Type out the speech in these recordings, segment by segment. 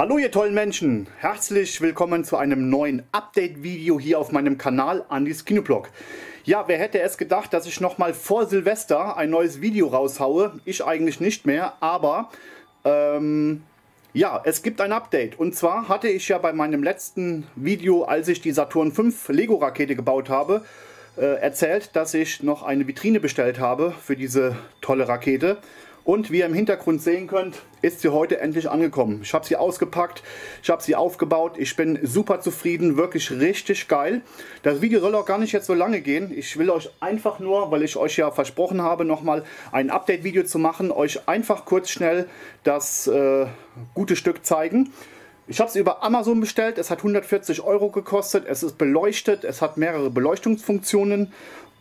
Hallo ihr tollen Menschen, herzlich willkommen zu einem neuen Update-Video hier auf meinem Kanal Andy's Kinoblog. Ja, wer hätte es gedacht, dass ich nochmal vor Silvester ein neues Video raushaue? Ich eigentlich nicht mehr, aber ja, es gibt ein Update. Und zwar hatte ich ja bei meinem letzten Video, als ich die Saturn 5 Lego-Rakete gebaut habe, erzählt, dass ich noch eine Vitrine bestellt habe für diese tolle Rakete. Und wie ihr im Hintergrund sehen könnt, ist sie heute endlich angekommen. Ich habe sie ausgepackt, ich habe sie aufgebaut, ich bin super zufrieden, wirklich richtig geil. Das Video soll auch gar nicht jetzt so lange gehen. Ich will euch einfach nur, weil ich euch ja versprochen habe, nochmal ein Update-Video zu machen, euch einfach kurz schnell das gute Stück zeigen. Ich habe es über Amazon bestellt, es hat 140 € gekostet, es ist beleuchtet, es hat mehrere Beleuchtungsfunktionen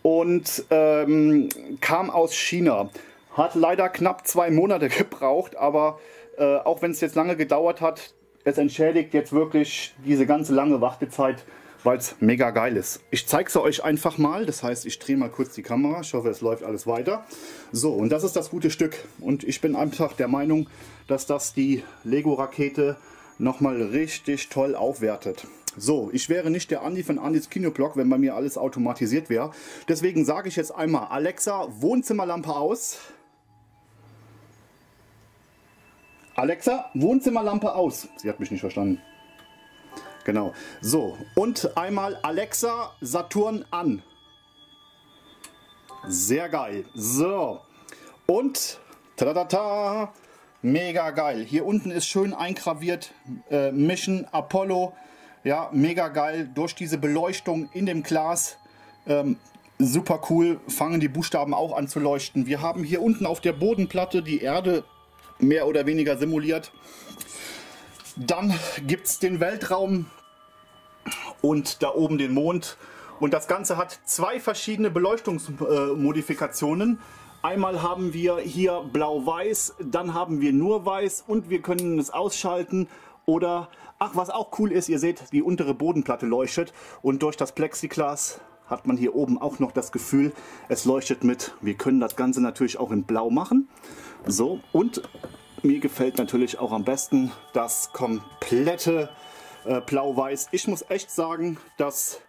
und kam aus China. Hat leider knapp 2 Monate gebraucht, aber auch wenn es jetzt lange gedauert hat, es entschädigt jetzt wirklich diese ganze lange Wartezeit, weil es mega geil ist. Ich zeige es euch einfach mal, das heißt, ich drehe mal kurz die Kamera, ich hoffe, es läuft alles weiter. So, und das ist das gute Stück und ich bin einfach der Meinung, dass das die Lego-Rakete nochmal richtig toll aufwertet. So, ich wäre nicht der Andi von Andys Kinoblog, wenn bei mir alles automatisiert wäre. Deswegen sage ich jetzt einmal, Alexa, Wohnzimmerlampe aus. Alexa, Wohnzimmerlampe aus. Sie hat mich nicht verstanden. Genau. So, und einmal Alexa, Saturn an. Sehr geil. So. Und ta-da-da-da. Mega geil. Hier unten ist schön eingraviert Mission Apollo. Ja, mega geil. Durch diese Beleuchtung in dem Glas. Super cool. Fangen die Buchstaben auch an zu leuchten. Wir haben hier unten auf der Bodenplatte die Erde mehr oder weniger simuliert. Dann gibt es den Weltraum und da oben den Mond. Und das Ganze hat 2 verschiedene Beleuchtungsmodifikationen. Einmal haben wir hier blau-weiß, dann haben wir nur weiß und wir können es ausschalten oder, ach, was auch cool ist, ihr seht, die untere Bodenplatte leuchtet und durch das Plexiglas hat man hier oben auch noch das Gefühl, es leuchtet mit. Wir können das Ganze natürlich auch in blau machen. So, und mir gefällt natürlich auch am besten das komplette blau-weiß. Ich muss echt sagen, dass...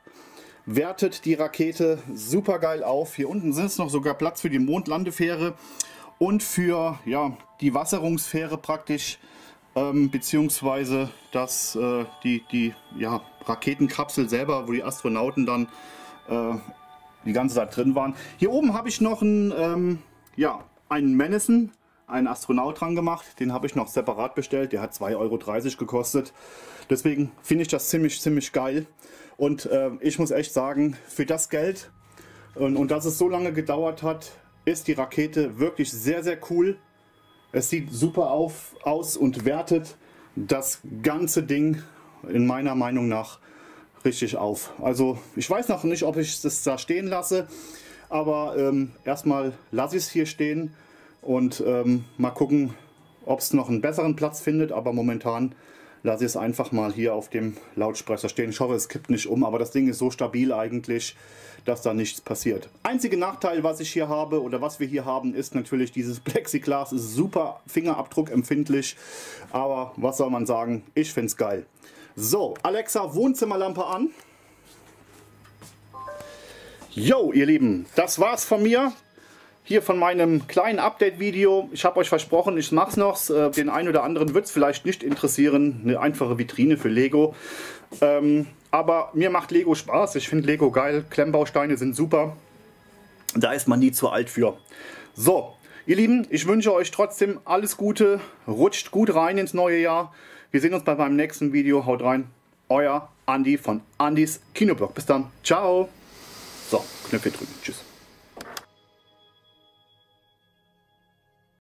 wertet die Rakete super geil auf. Hier unten ist noch sogar Platz für die Mondlandefähre und für ja, die Wasserungsfähre praktisch, beziehungsweise das, die Raketenkapsel selber, wo die Astronauten dann die ganze Zeit drin waren. Hier oben habe ich noch einen Madison, einen Astronaut dran gemacht. Den habe ich noch separat bestellt. Der hat 2,30 € gekostet. Deswegen finde ich das ziemlich geil. Und ich muss echt sagen, für das Geld und dass es so lange gedauert hat, ist die Rakete wirklich sehr cool. Es sieht super aus und wertet das ganze Ding in meiner Meinung nach richtig auf. Also ich weiß noch nicht, ob ich das da stehen lasse, aber erstmal lasse ich es hier stehen und mal gucken, ob es noch einen besseren Platz findet, aber momentan lasse ich es einfach mal hier auf dem Lautsprecher stehen. Ich hoffe, es kippt nicht um, aber das Ding ist so stabil eigentlich, dass da nichts passiert. Einziger Nachteil, was ich hier habe oder was wir hier haben, ist natürlich dieses Plexiglas. Ist super fingerabdruckempfindlich, aber was soll man sagen, ich finde es geil. So, Alexa, Wohnzimmerlampe an. Jo, ihr Lieben, das war's von mir. Hier von meinem kleinen Update-Video. Ich habe euch versprochen, ich mache es noch. Den einen oder anderen wird es vielleicht nicht interessieren. Eine einfache Vitrine für Lego. Aber mir macht Lego Spaß. Ich finde Lego geil. Klemmbausteine sind super. Da ist man nie zu alt für. So, ihr Lieben, ich wünsche euch trotzdem alles Gute. Rutscht gut rein ins neue Jahr. Wir sehen uns bei meinem nächsten Video. Haut rein. Euer Andi von Andys Kinoblog. Bis dann. Ciao. So, Knöpfe drücken. Tschüss.